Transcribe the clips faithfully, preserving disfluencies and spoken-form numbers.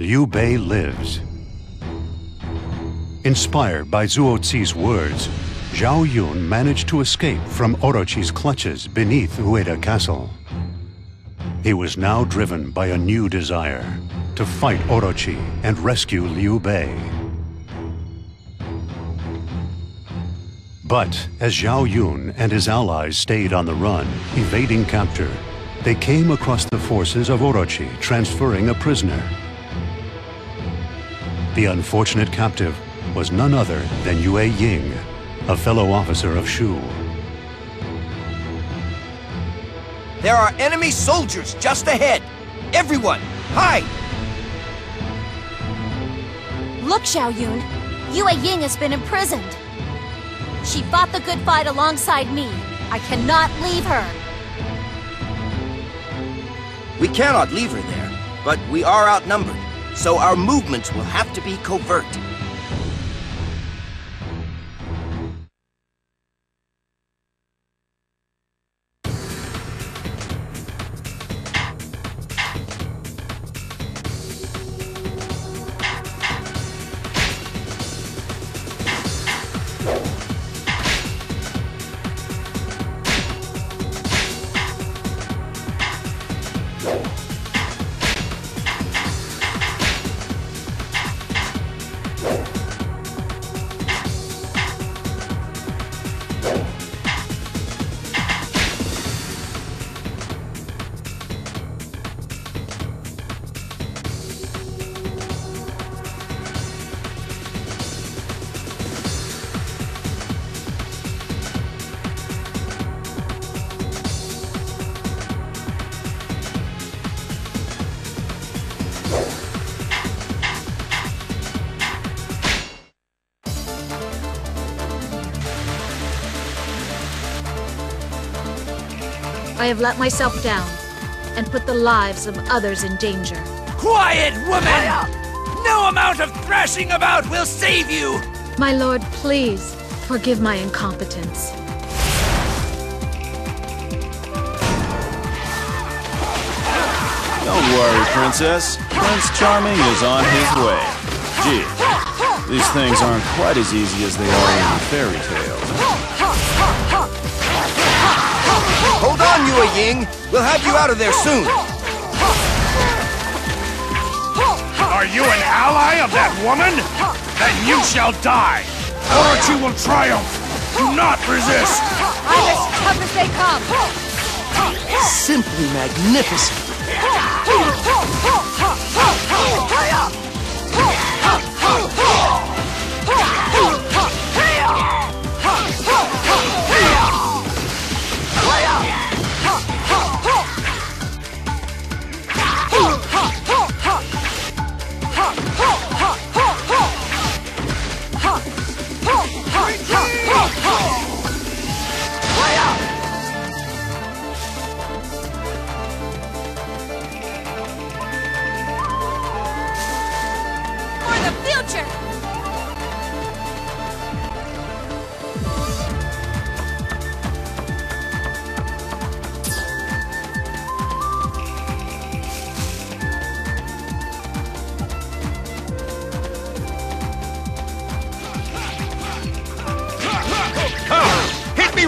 Liu Bei lives. Inspired by Zhuo Ci's words, Zhao Yun managed to escape from Orochi's clutches beneath Ueda Castle. He was now driven by a new desire to fight Orochi and rescue Liu Bei. But as Zhao Yun and his allies stayed on the run, evading capture, they came across the forces of Orochi transferring a prisoner. The unfortunate captive was none other than Yue Ying, a fellow officer of Shu. There are enemy soldiers just ahead! Everyone, hide! Look, Zhao Yun, Yue Ying has been imprisoned. She fought the good fight alongside me. I cannot leave her. We cannot leave her there, but we are outnumbered, so our movements will have to be covert. I have let myself down and put the lives of others in danger. Quiet, woman! No amount of thrashing about will save you! My lord, please forgive my incompetence. Don't worry, Princess. Prince Charming is on his way. Gee, these things aren't quite as easy as they are in the fairy tales. Hold on, Yue Ying! We'll have you out of there soon! Are you an ally of that woman? Then you shall die! Orochi will triumph! Do not resist! I'm as tough as they come! Simply magnificent!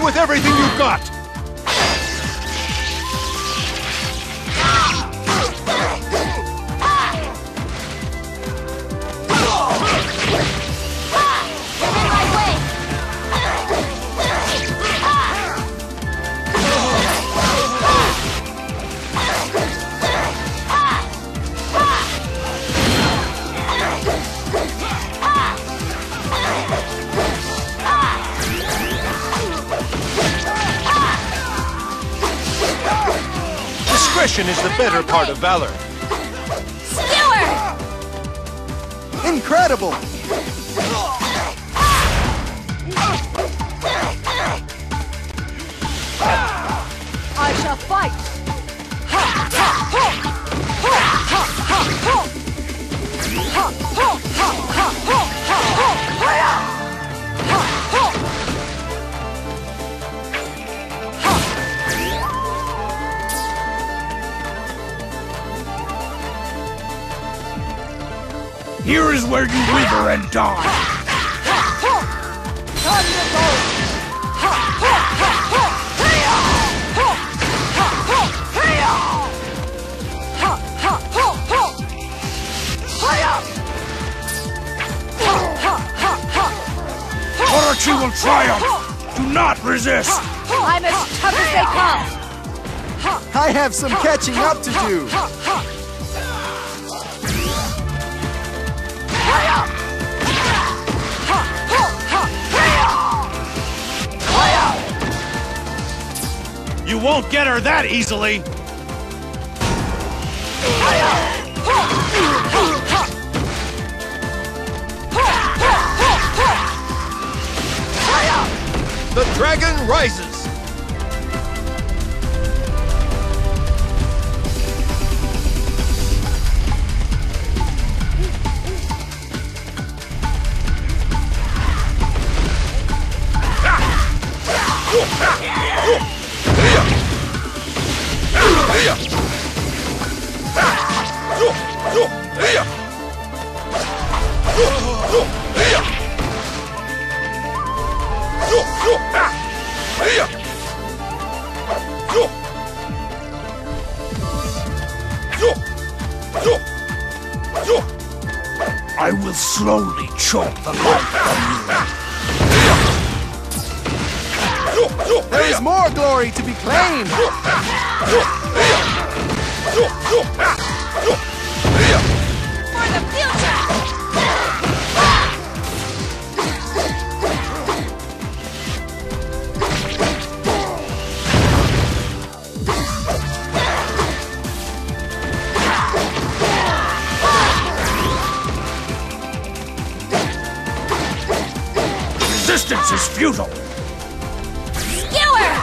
With everything you've got! Discretion is the better part of valor. Skewer! Incredible! I shall fight! Here is where you wither and die. Time to go. Orochi will triumph. Do not resist. I'm as tough as they come. I have some catching up to do. You won't get her that easily! The dragon rises! I will slowly choke the life from you. There is more glory to be claimed. For the future! Resistance is futile! Skewer!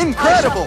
Incredible!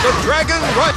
The dragon right.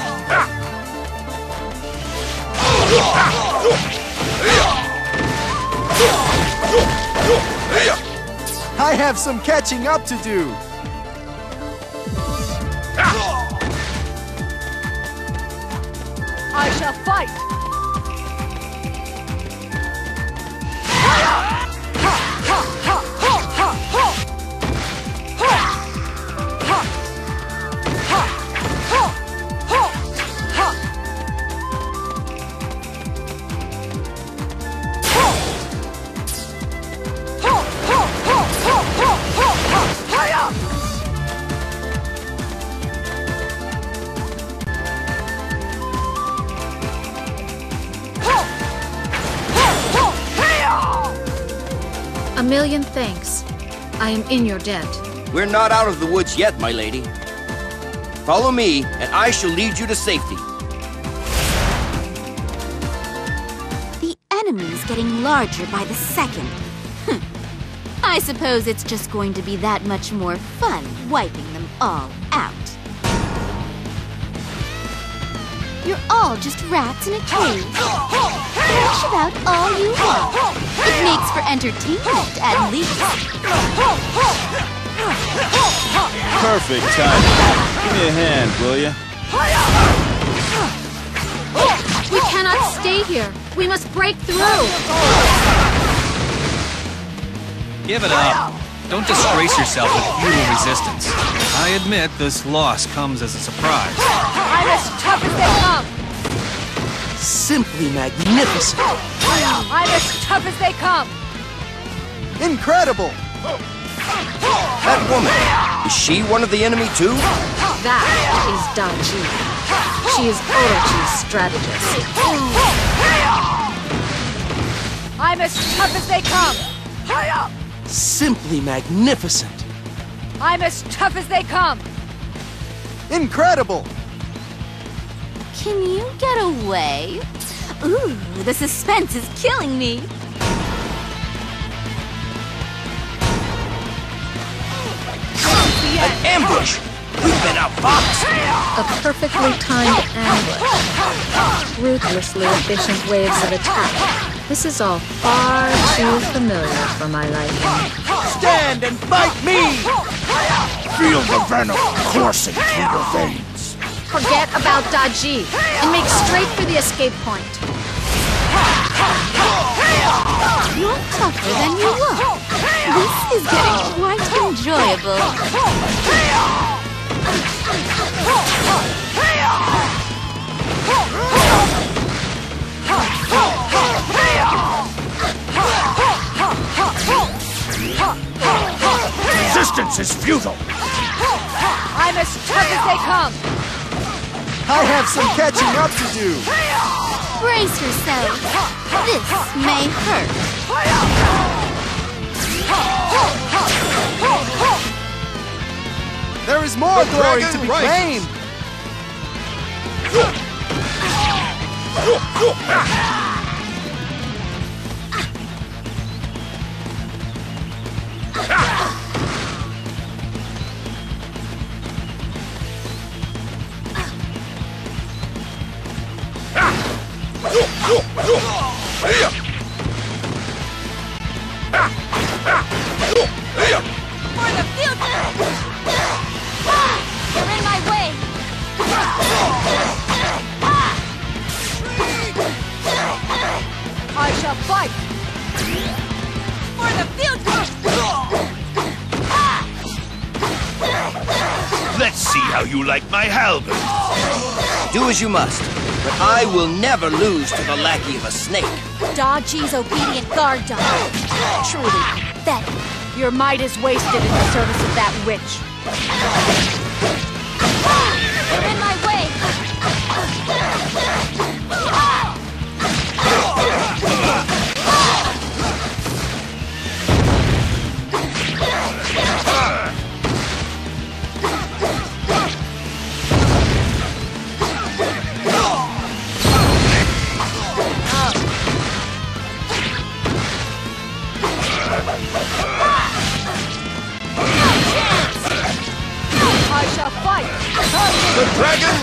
I have some catching up to do. I shall fight. A million thanks. I am in your debt. We're not out of the woods yet, my lady. Follow me, and I shall lead you to safety. The enemy's getting larger by the second. Hm. I suppose it's just going to be that much more fun wiping them all out. You're all just rats in a cage. Thrash about all you want. It makes for entertainment, at least. Perfect time. Give me a hand, will you? We cannot stay here. We must break through. Give it up. Don't disgrace yourself with futile resistance. I admit this loss comes as a surprise. I'm as tough as they come! Simply magnificent! I'm as tough as they come! Incredible! That woman, is she one of the enemy too? That is Daji. She is Orochi's strategist. I'm as tough as they come! Simply magnificent! I'm as tough as they come! Incredible! Can you get away? Ooh, the suspense is killing me! An ambush! We've been outboxed! A perfectly timed ambush. Ruthlessly efficient waves of attack. This is all far too familiar for my liking. Stand and fight me! Feel the venom coursing through your veins. Forget about Daji and make straight for the escape point. You're tougher than you look. This is getting quite enjoyable. Resistance is futile! I'm as tough as they come! I have some catching up to do! Brace yourself! This may hurt! There is more glory to be claimed! You must, but I will never lose to the lackey of a snake. Daji's obedient guard dog. Truly, that your might is wasted in the service of that witch. You're in my way. The dragon!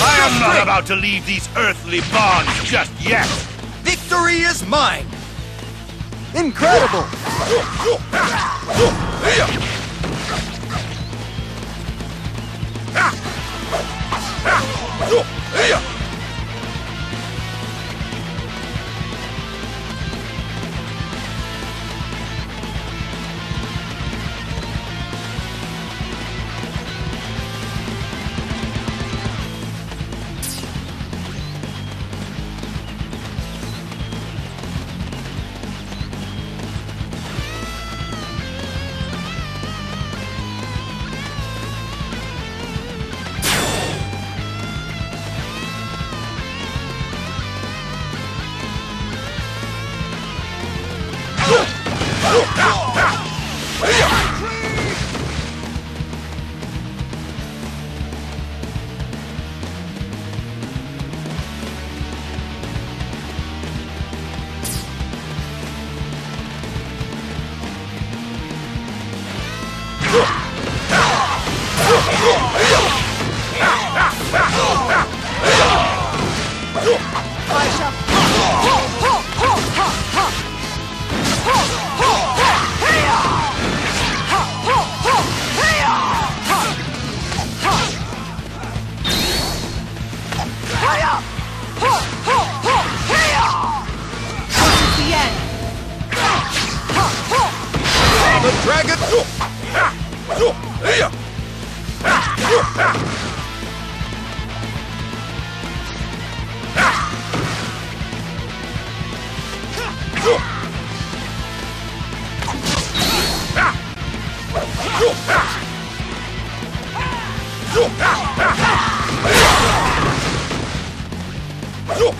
I am not about to leave these earthly bonds just yet! Victory is mine! Incredible!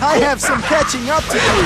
I have some catching up to do.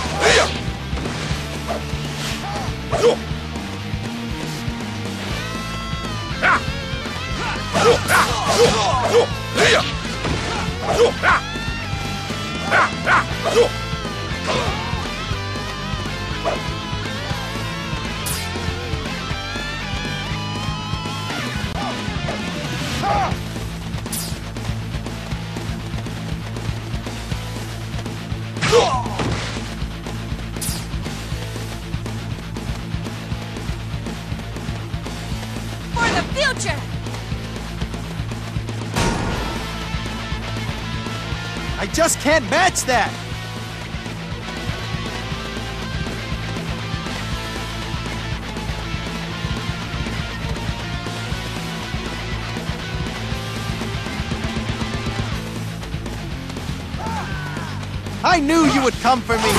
Just can't match that! I knew you would come for me!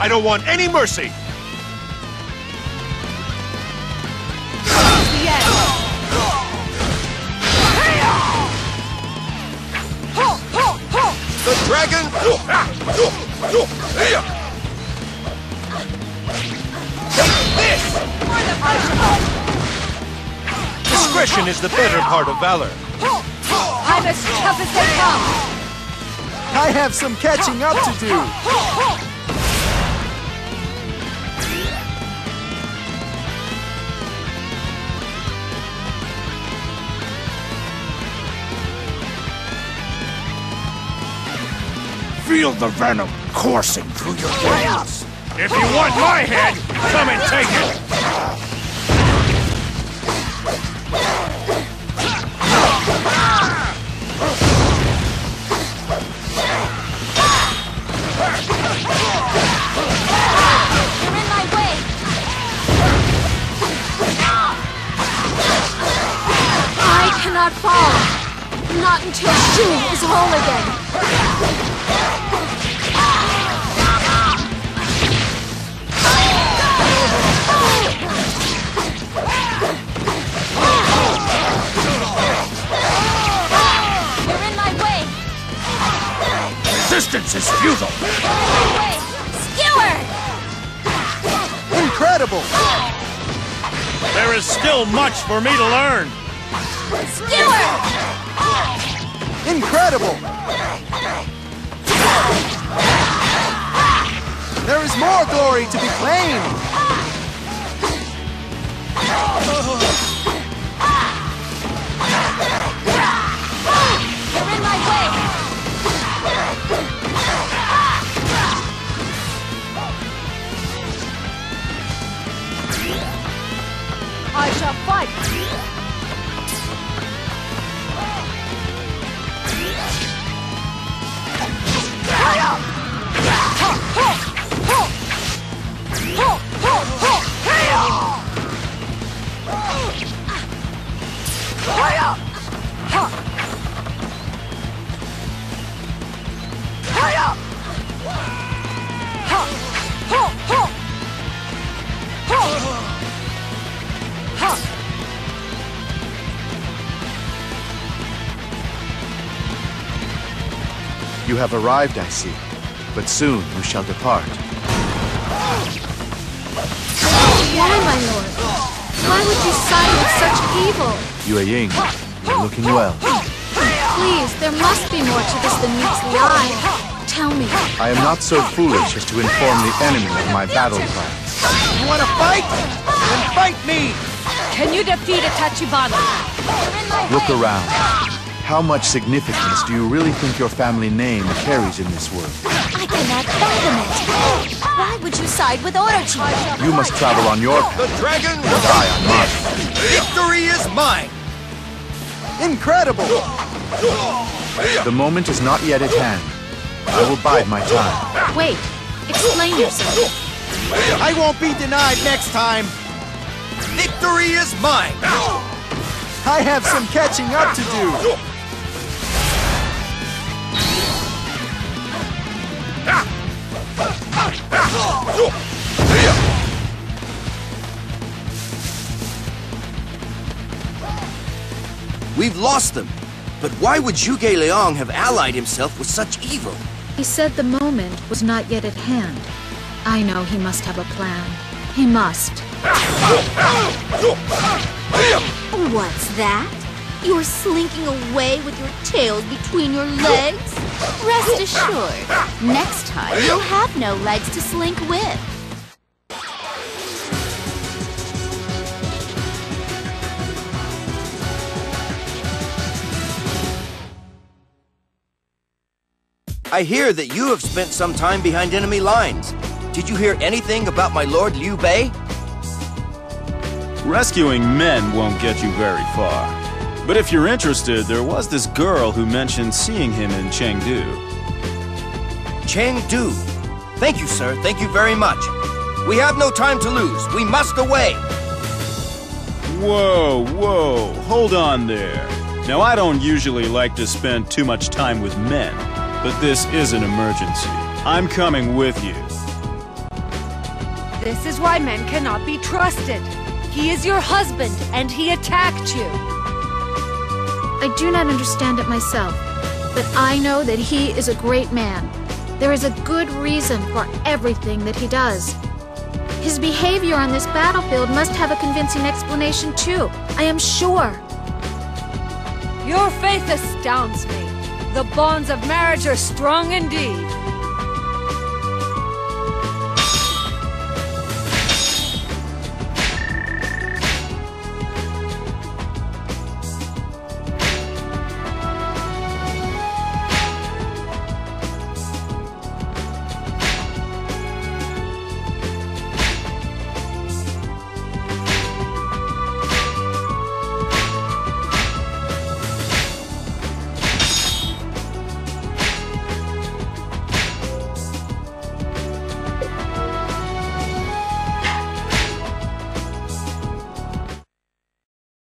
I don't want any mercy! The dragon! Take this! Discretion is the better part of valor. I'm as tough as they come! I have some catching up to do! feel the venom coursing through your veins. If you want my head, come and take it! Not fall. Not until Shu is whole again. You're in my way. Resistance is futile. Skewer! Incredible! There is still much for me to learn. Skewer! Incredible! There is more glory to be claimed! You're in my way! I shall fight! You have arrived, I see, but soon you shall depart. Why, my lord? Why would you side with such evil? Yue Ying, you're looking well. Please, there must be more to this than meets the eye. Tell me. I am not so foolish as to inform the enemy of my battle plans. You want to fight? Then fight me! Can you defeat a Tachibana? Look around. How much significance do you really think your family name carries in this world? I cannot fathom it! Why would you side with Orochi? You must travel on your path. The dragon will die on mine. Victory is mine! Incredible! The moment is not yet at hand. I will bide my time. Wait, explain yourself. I won't be denied next time! Victory is mine! I have some catching up to do! We've lost them, but why would Zhuge Liang have allied himself with such evil? He said the moment was not yet at hand. I know he must have a plan. He must. What's that? You're slinking away with your tail between your legs? Rest assured, next time you'll have no legs to slink with. I hear that you have spent some time behind enemy lines. Did you hear anything about my Lord Liu Bei? Rescuing men won't get you very far. But if you're interested, there was this girl who mentioned seeing him in Chengdu. Chengdu? Thank you, sir. Thank you very much. We have no time to lose. We must away. Whoa, whoa. Hold on there. Now, I don't usually like to spend too much time with men, but this is an emergency. I'm coming with you. This is why men cannot be trusted. He is your husband, and he attacked you. I do not understand it myself, but I know that he is a great man. There is a good reason for everything that he does. His behavior on this battlefield must have a convincing explanation too, I am sure. Your faith astounds me. The bonds of marriage are strong indeed.